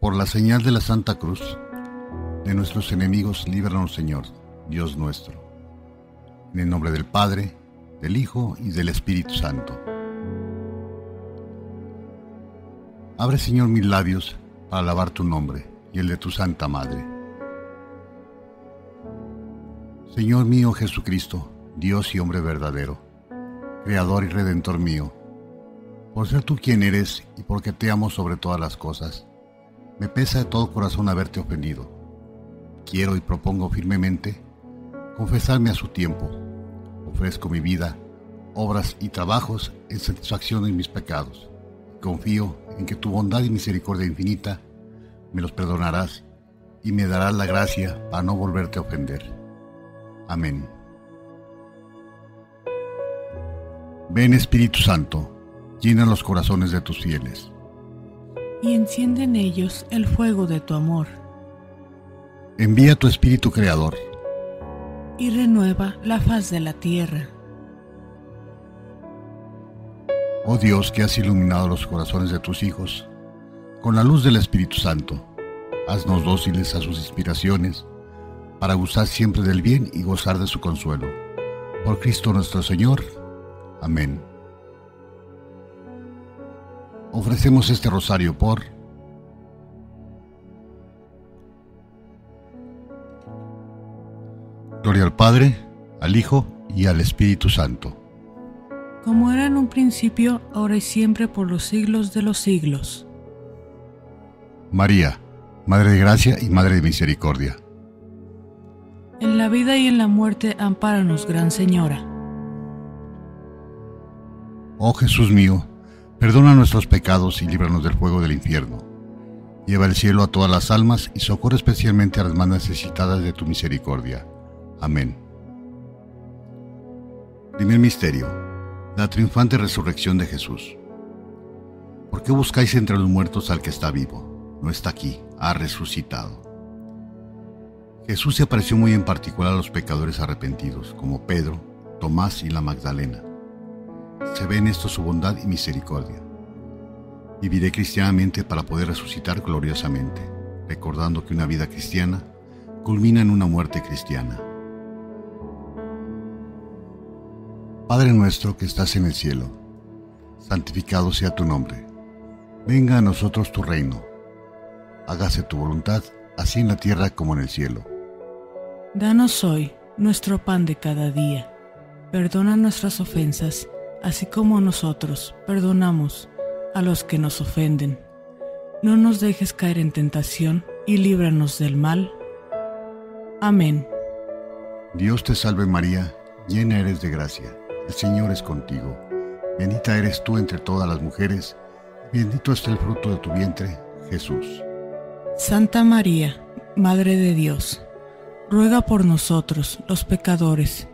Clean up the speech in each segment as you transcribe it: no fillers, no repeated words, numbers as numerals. Por la señal de la Santa Cruz, de nuestros enemigos líbranos, Señor, Dios nuestro. En el nombre del Padre, del Hijo y del Espíritu Santo. Abre, Señor, mis labios para alabar tu nombre y el de tu Santa Madre. Señor mío Jesucristo, Dios y hombre verdadero, Creador y Redentor mío, por ser tú quien eres y porque te amo sobre todas las cosas, me pesa de todo corazón haberte ofendido. Quiero y propongo firmemente confesarme a su tiempo. Ofrezco mi vida, obras y trabajos en satisfacción de mis pecados. Confío en que tu bondad y misericordia infinita me los perdonarás y me darás la gracia para no volverte a ofender. Amén. Ven, Espíritu Santo, llena los corazones de tus fieles y enciende en ellos el fuego de tu amor. Envía tu Espíritu Creador y renueva la faz de la tierra. Oh Dios, que has iluminado los corazones de tus hijos con la luz del Espíritu Santo, haznos dóciles a sus inspiraciones para gozar siempre del bien y gozar de su consuelo. Por Cristo nuestro Señor. Amén. Ofrecemos este rosario por gloria al Padre, al Hijo y al Espíritu Santo. Como era en un principio, ahora y siempre, por los siglos de los siglos. María, Madre de Gracia y Madre de Misericordia. En la vida y en la muerte, ampáranos, Gran Señora. Oh Jesús mío, perdona nuestros pecados y líbranos del fuego del infierno. Lleva al cielo a todas las almas y socorre especialmente a las más necesitadas de tu misericordia. Amén. Primer misterio: la triunfante resurrección de Jesús. ¿Por qué buscáis entre los muertos al que está vivo? No está aquí, ha resucitado. Jesús se apareció muy en particular a los pecadores arrepentidos, como Pedro, Tomás y la Magdalena. Se ve en esto su bondad y misericordia. Viviré cristianamente para poder resucitar gloriosamente, recordando que una vida cristiana culmina en una muerte cristiana. Padre nuestro que estás en el cielo, santificado sea tu nombre. Venga a nosotros tu reino. Hágase tu voluntad, así en la tierra como en el cielo. Danos hoy nuestro pan de cada día. Perdona nuestras ofensas, así como nosotros perdonamos a los que nos ofenden. No nos dejes caer en tentación y líbranos del mal. Amén. Dios te salve María, llena eres de gracia, el Señor es contigo. Bendita eres tú entre todas las mujeres, bendito es el fruto de tu vientre, Jesús. Santa María, Madre de Dios, ruega por nosotros los pecadores,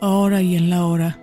ahora y en la hora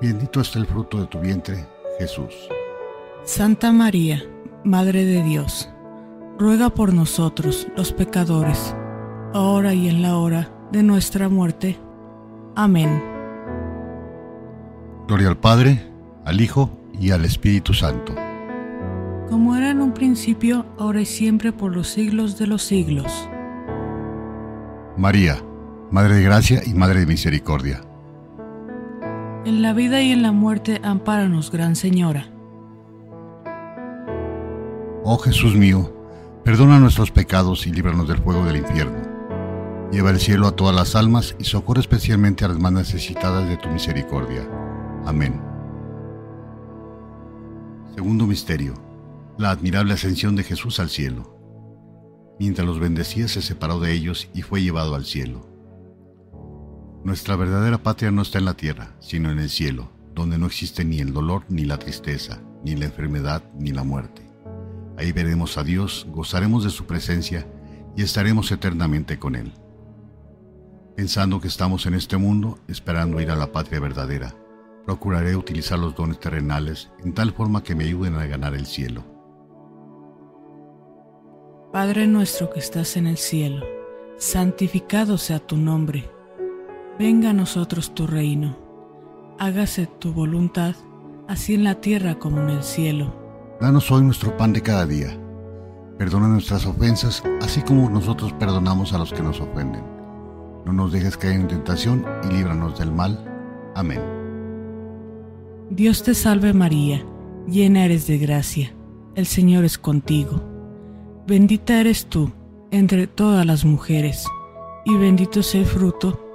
bendito es el fruto de tu vientre, Jesús. Santa María, Madre de Dios, ruega por nosotros, los pecadores, ahora y en la hora de nuestra muerte. Amén. Gloria al Padre, al Hijo y al Espíritu Santo. Como era en un principio, ahora y siempre, por los siglos de los siglos. María, Madre de Gracia y Madre de Misericordia. En la vida y en la muerte, ampáranos, Gran Señora. Oh Jesús mío, perdona nuestros pecados y líbranos del fuego del infierno. Lleva al cielo a todas las almas y socorre especialmente a las más necesitadas de tu misericordia. Amén. Segundo misterio: la admirable ascensión de Jesús al cielo. Mientras los bendecía, se separó de ellos y fue llevado al cielo. Nuestra verdadera patria no está en la tierra, sino en el cielo, donde no existe ni el dolor, ni la tristeza, ni la enfermedad, ni la muerte. Ahí veremos a Dios, gozaremos de su presencia y estaremos eternamente con Él. Pensando que estamos en este mundo, esperando ir a la patria verdadera, procuraré utilizar los dones terrenales en tal forma que me ayuden a ganar el cielo. Padre nuestro que estás en el cielo, santificado sea tu nombre. Venga a nosotros tu reino. Hágase tu voluntad, así en la tierra como en el cielo. Danos hoy nuestro pan de cada día. Perdona nuestras ofensas, así como nosotros perdonamos a los que nos ofenden. No nos dejes caer en tentación y líbranos del mal. Amén. Dios te salve María, llena eres de gracia, el Señor es contigo. Bendita eres tú entre todas las mujeres, y bendito es el fruto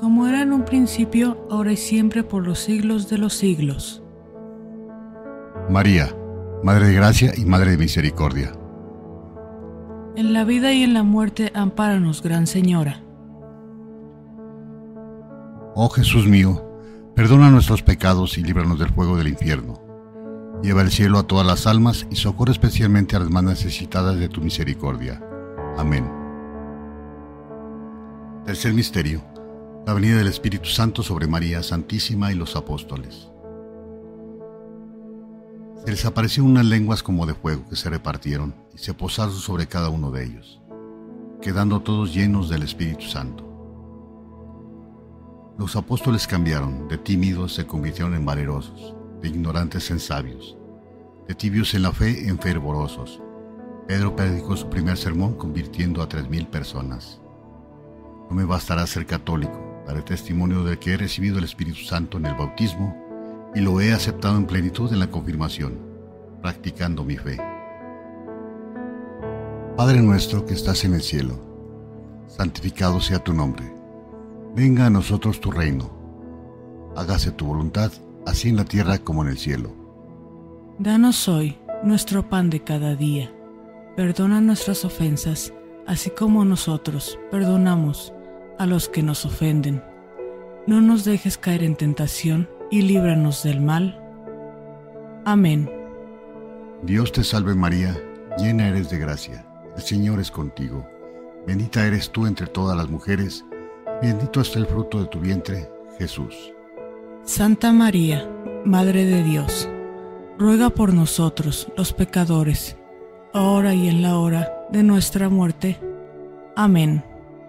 Como era en un principio, ahora y siempre, por los siglos de los siglos. María, Madre de Gracia y Madre de Misericordia. En la vida y en la muerte, ampáranos, Gran Señora. Oh Jesús mío, perdona nuestros pecados y líbranos del fuego del infierno. Lleva al cielo a todas las almas y socorre especialmente a las más necesitadas de tu misericordia. Amén. Tercer misterio: la venida del Espíritu Santo sobre María Santísima y los apóstoles. Se les aparecieron unas lenguas como de fuego que se repartieron y se posaron sobre cada uno de ellos, quedando todos llenos del Espíritu Santo. Los apóstoles cambiaron, de tímidos se convirtieron en valerosos, de ignorantes en sabios, de tibios en la fe en fervorosos. Pedro predicó su primer sermón convirtiendo a 3,000 personas. No me bastará ser católico. Daré testimonio de que he recibido el Espíritu Santo en el bautismo y lo he aceptado en plenitud en la confirmación, practicando mi fe. Padre nuestro que estás en el cielo, santificado sea tu nombre. Venga a nosotros tu reino. Hágase tu voluntad, así en la tierra como en el cielo. Danos hoy nuestro pan de cada día. Perdona nuestras ofensas, así como nosotros perdonamos a los que nos ofenden. No nos dejes caer en tentación y líbranos del mal. Amén. Dios te salve María, llena eres de gracia, el Señor es contigo. Bendita eres tú entre todas las mujeres, bendito es el fruto de tu vientre, Jesús. Santa María, Madre de Dios, ruega por nosotros los pecadores, ahora y en la hora de nuestra muerte. Amén.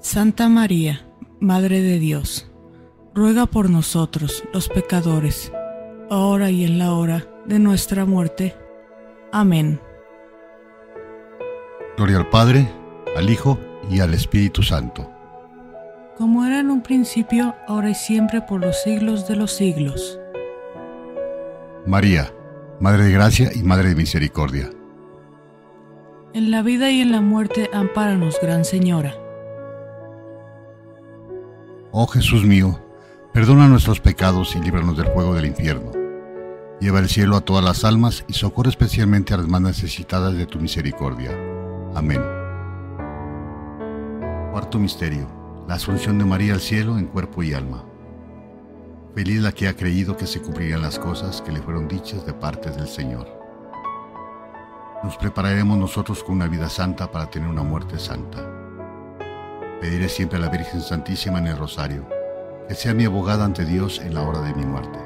Santa María, Madre de Dios, ruega por nosotros, los pecadores, ahora y en la hora de nuestra muerte. Amén. Gloria al Padre, al Hijo y al Espíritu Santo. Como era en un principio, ahora y siempre, por los siglos de los siglos. María, Madre de Gracia y Madre de Misericordia. En la vida y en la muerte, ampáranos, Gran Señora. Oh Jesús mío, perdona nuestros pecados y líbranos del fuego del infierno. Lleva al cielo a todas las almas y socorre especialmente a las más necesitadas de tu misericordia. Amén. Cuarto misterio: la Asunción de María al cielo en cuerpo y alma. Feliz la que ha creído que se cumplirían las cosas que le fueron dichas de parte del Señor. Nos prepararemos nosotros con una vida santa para tener una muerte santa. Pediré siempre a la Virgen Santísima en el Rosario que sea mi abogada ante Dios en la hora de mi muerte.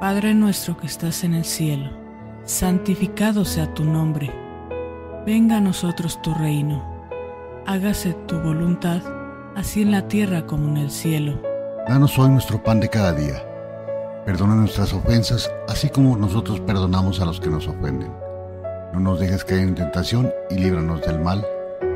Padre nuestro que estás en el cielo, santificado sea tu nombre. Venga a nosotros tu reino. Hágase tu voluntad, así en la tierra como en el cielo. Danos hoy nuestro pan de cada día. Perdona nuestras ofensas, así como nosotros perdonamos a los que nos ofenden. No nos dejes caer en tentación y líbranos del mal.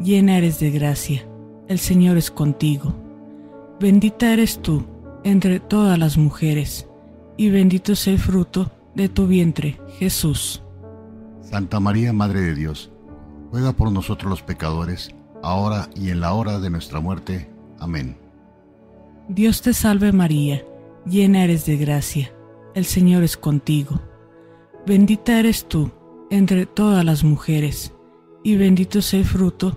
llena eres de gracia, el Señor es contigo. Bendita eres tú entre todas las mujeres, y bendito es el fruto de tu vientre, Jesús. Santa María, Madre de Dios, ruega por nosotros los pecadores, ahora y en la hora de nuestra muerte. Amén. Dios te salve María, llena eres de gracia, el Señor es contigo. Bendita eres tú entre todas las mujeres, y bendito es el fruto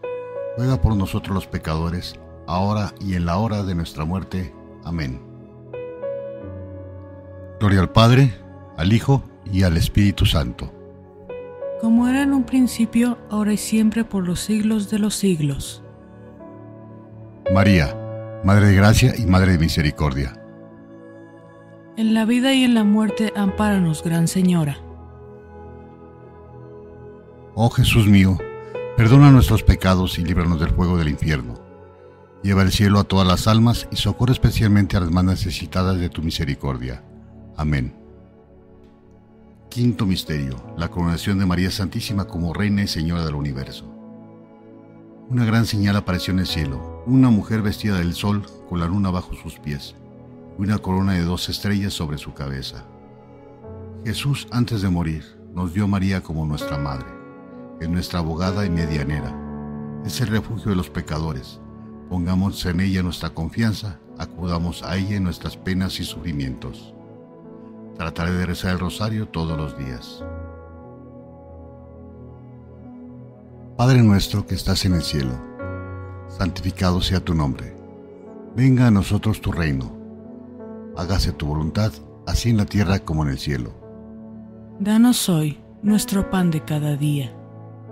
ruega por nosotros los pecadores, ahora y en la hora de nuestra muerte. Amén. Gloria al Padre, al Hijo y al Espíritu Santo. Como era en un principio, ahora y siempre, por los siglos de los siglos. María, Madre de Gracia y Madre de Misericordia. En la vida y en la muerte, ampáranos, Gran Señora. Oh Jesús mío, perdona nuestros pecados y líbranos del fuego del infierno. Lleva al cielo a todas las almas y socorre especialmente a las más necesitadas de tu misericordia. Amén. Quinto misterio, la coronación de María Santísima como Reina y Señora del Universo. Una gran señal apareció en el cielo, una mujer vestida del sol con la luna bajo sus pies, y una corona de 12 estrellas sobre su cabeza. Jesús, antes de morir, nos dio a María como nuestra madre, es nuestra abogada y medianera, es el refugio de los pecadores. Pongamos en ella nuestra confianza, acudamos a ella en nuestras penas y sufrimientos. Trataré de rezar el rosario todos los días. Padre nuestro que estás en el cielo, santificado sea tu nombre. Venga a nosotros tu reino. Hágase tu voluntad, así en la tierra como en el cielo. Danos hoy nuestro pan de cada día.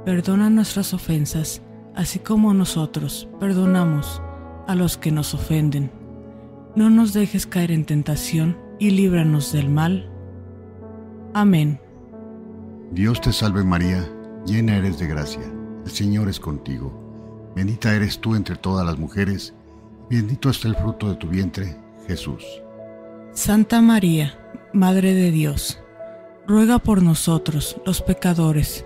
Perdona nuestras ofensas, así como nosotros perdonamos a los que nos ofenden. No nos dejes caer en tentación, y líbranos del mal. Amén. Dios te salve María, llena eres de gracia, el Señor es contigo. Bendita eres tú entre todas las mujeres, bendito es el fruto de tu vientre, Jesús. Santa María, Madre de Dios, ruega por nosotros los pecadores,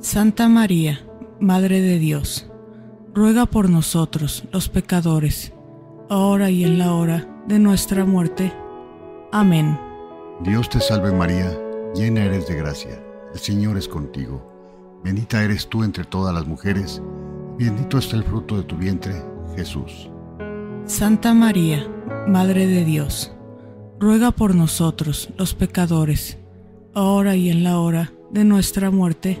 Santa María, Madre de Dios, ruega por nosotros, los pecadores, ahora y en la hora de nuestra muerte. Amén. Dios te salve María, llena eres de gracia, el Señor es contigo. Bendita eres tú entre todas las mujeres, bendito es el fruto de tu vientre, Jesús. Santa María, Madre de Dios, ruega por nosotros, los pecadores, ahora y en la hora de nuestra muerte.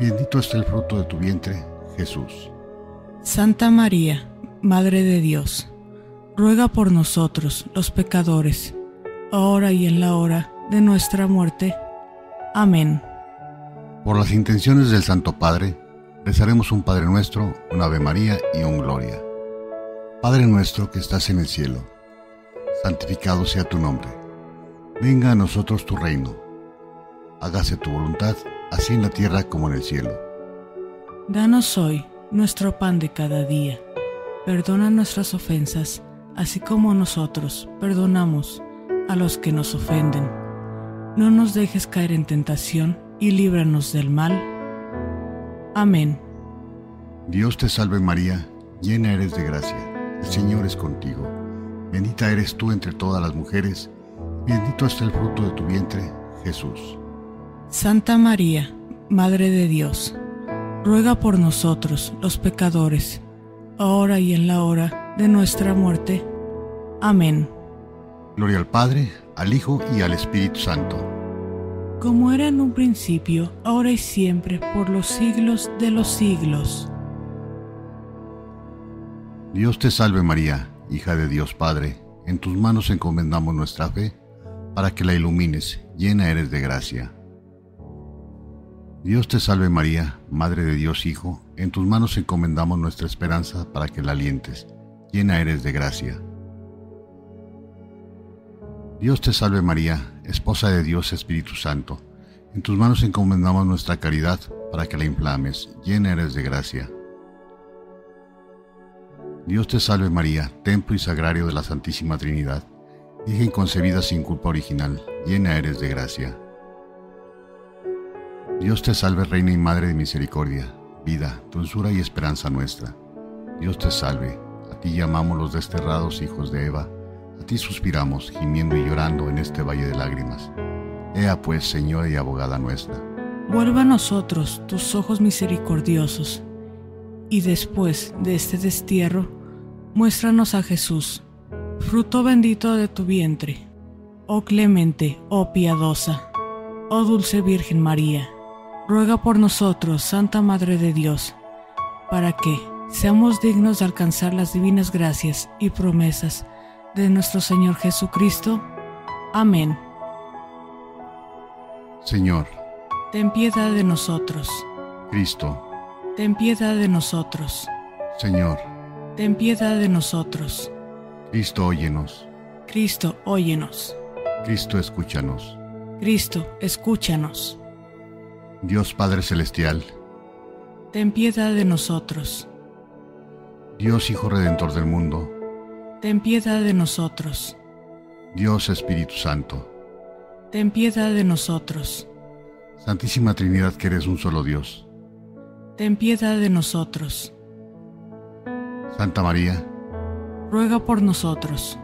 bendito es el fruto de tu vientre, Jesús. Santa María, Madre de Dios, ruega por nosotros, los pecadores, ahora y en la hora de nuestra muerte. Amén. Por las intenciones del Santo Padre, rezaremos un Padre Nuestro, un Ave María y un Gloria. Padre nuestro que estás en el cielo, santificado sea tu nombre. Venga a nosotros tu reino, hágase tu voluntad, así en la tierra como en el cielo. Danos hoy nuestro pan de cada día, perdona nuestras ofensas, así como nosotros perdonamos a los que nos ofenden. No nos dejes caer en tentación y líbranos del mal. Amén. Dios te salve María, llena eres de gracia, el Señor es contigo. Bendita eres tú entre todas las mujeres, bendito es el fruto de tu vientre, Jesús. Santa María, Madre de Dios, ruega por nosotros, los pecadores, ahora y en la hora de nuestra muerte. Amén. Gloria al Padre, al Hijo y al Espíritu Santo. Como era en un principio, ahora y siempre, por los siglos de los siglos. Dios te salve María, hija de Dios Padre, en tus manos encomendamos nuestra fe, para que la ilumines, llena eres de gracia. Dios te salve María, Madre de Dios Hijo, en tus manos encomendamos nuestra esperanza, para que la alientes, llena eres de gracia. Dios te salve María, Esposa de Dios Espíritu Santo, en tus manos encomendamos nuestra caridad, para que la inflames, llena eres de gracia. Dios te salve María, templo y sagrario de la Santísima Trinidad, Virgen concebida sin culpa original, llena eres de gracia. Dios te salve Reina y Madre de misericordia, vida, dulzura y esperanza nuestra. Dios te salve, a ti llamamos los desterrados hijos de Eva, a ti suspiramos, gimiendo y llorando en este valle de lágrimas. Ea pues, Señora y abogada nuestra. Vuelve a nosotros tus ojos misericordiosos, y después de este destierro, muéstranos a Jesús, fruto bendito de tu vientre. Oh clemente, oh piadosa, oh dulce Virgen María, ruega por nosotros, Santa Madre de Dios, para que seamos dignos de alcanzar las divinas gracias y promesas de nuestro Señor Jesucristo. Amén. Señor, ten piedad de nosotros. Cristo, ten piedad de nosotros. Señor, ten piedad de nosotros. Cristo, óyenos. Cristo, óyenos. Cristo, escúchanos. Cristo, escúchanos. Dios Padre Celestial, ten piedad de nosotros. Dios Hijo Redentor del mundo, ten piedad de nosotros. Dios Espíritu Santo, ten piedad de nosotros. Santísima Trinidad, que eres un solo Dios, ten piedad de nosotros. Santa María, ruega por nosotros.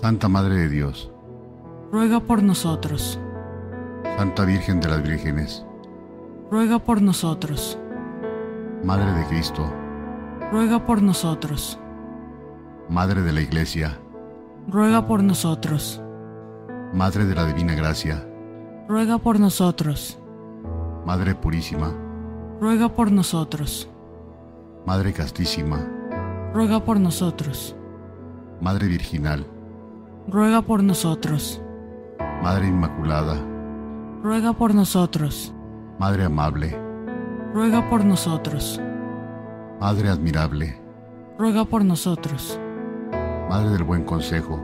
Santa Madre de Dios, ruega por nosotros. Santa Virgen de las Vírgenes, ruega por nosotros. Madre de Cristo, ruega por nosotros. Madre de la Iglesia, ruega por nosotros. Madre de la Divina Gracia, ruega por nosotros. Madre Purísima, ruega por nosotros. Madre Castísima, ruega por nosotros. Madre Virginal, ruega por nosotros. Madre Inmaculada, ruega por nosotros. Madre Amable, ruega por nosotros. Madre Admirable, ruega por nosotros. Madre del Buen Consejo,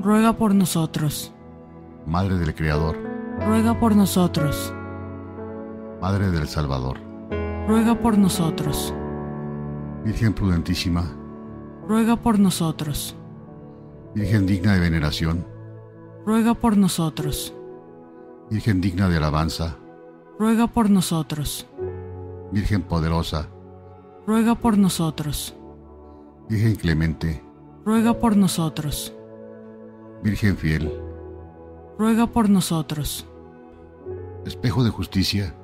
ruega por nosotros. Madre del Creador, ruega por nosotros. Madre del Salvador, ruega por nosotros. Virgen Prudentísima, ruega por nosotros. Virgen digna de veneración, ruega por nosotros. Virgen digna de alabanza, ruega por nosotros. Virgen poderosa, ruega por nosotros. Virgen clemente, ruega por nosotros. Virgen fiel, ruega por nosotros. Espejo de justicia,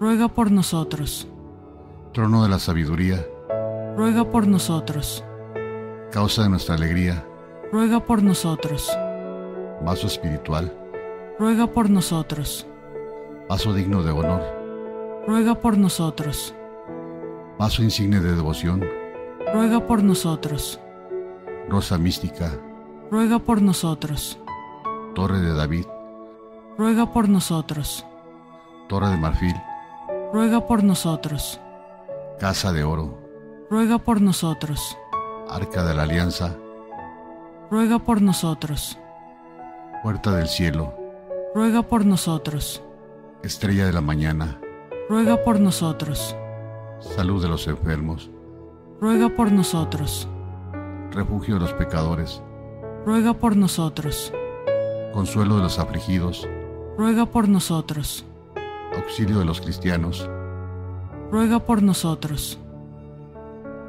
ruega por nosotros. Trono de la sabiduría, ruega por nosotros. Causa de nuestra alegría, ruega por nosotros. Vaso espiritual, ruega por nosotros. Vaso digno de honor, ruega por nosotros. Vaso insigne de devoción, ruega por nosotros. Rosa mística, ruega por nosotros. Torre de David, ruega por nosotros. Torre de marfil, ruega por nosotros. Casa de oro, ruega por nosotros. Arca de la Alianza, ruega por nosotros. Puerta del cielo, ruega por nosotros. Estrella de la mañana, ruega por nosotros. Salud de los enfermos, ruega por nosotros. Refugio de los pecadores, ruega por nosotros. Consuelo de los afligidos, ruega por nosotros. Auxilio de los cristianos, ruega por nosotros.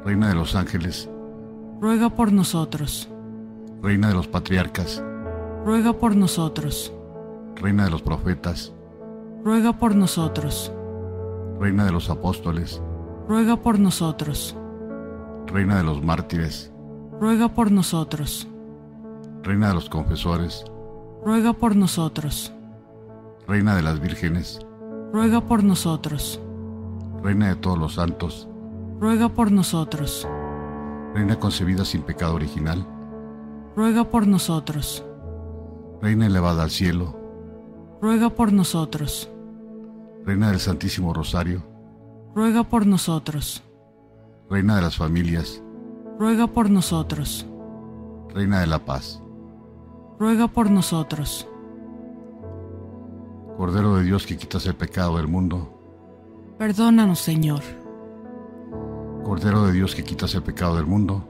Reina de los ángeles, ruega por nosotros. Reina de los patriarcas, ruega por nosotros. Reina de los profetas, ruega por nosotros. Reina de los apóstoles, ruega por nosotros. Reina de los mártires, ruega por nosotros. Reina de los confesores, ruega por nosotros. Reina de las vírgenes, ruega por nosotros. Reina de todos los santos, ruega por nosotros. Reina concebida sin pecado original, ruega por nosotros. Reina elevada al cielo, ruega por nosotros. Reina del Santísimo Rosario, ruega por nosotros. Reina de las familias, ruega por nosotros. Reina de la paz, ruega por nosotros. Cordero de Dios que quitas el pecado del mundo, perdónanos, Señor. Cordero de Dios que quitas el pecado del mundo,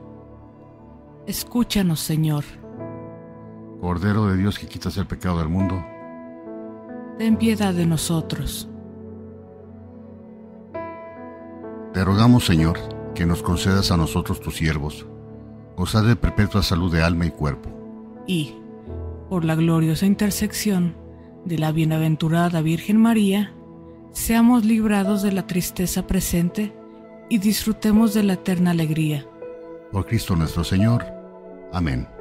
escúchanos, Señor. Cordero de Dios que quitas el pecado del mundo, ten piedad de nosotros. Te rogamos, Señor, que nos concedas a nosotros, tus siervos, gozar de perpetua salud de alma y cuerpo. Y, por la gloriosa intersección de la bienaventurada Virgen María, seamos librados de la tristeza presente y disfrutemos de la eterna alegría. Por Cristo nuestro Señor. Amén.